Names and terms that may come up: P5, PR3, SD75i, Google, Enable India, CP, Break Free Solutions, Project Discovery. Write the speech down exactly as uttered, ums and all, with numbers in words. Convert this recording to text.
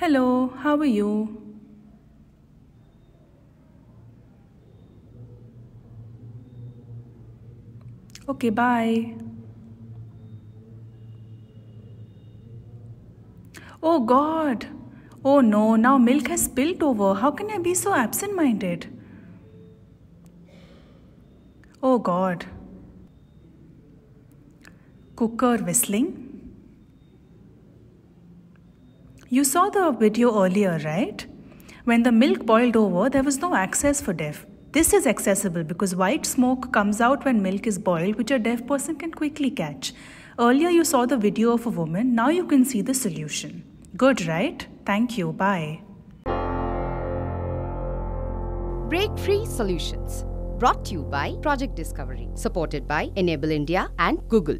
Hello, how are you? Okay, bye. Oh God. Oh no, now milk has spilled over. How can I be so absent-minded? Oh God. Cooker whistling. You saw the video earlier, right? When the milk boiled over, there was no access for deaf. This is accessible because white smoke comes out when milk is boiled, which a deaf person can quickly catch. Earlier you saw the video of a woman, now you can see the solution. Good, right? Thank you, bye. Break Free Solutions, brought to you by Project Discovery, supported by Enable India and Google.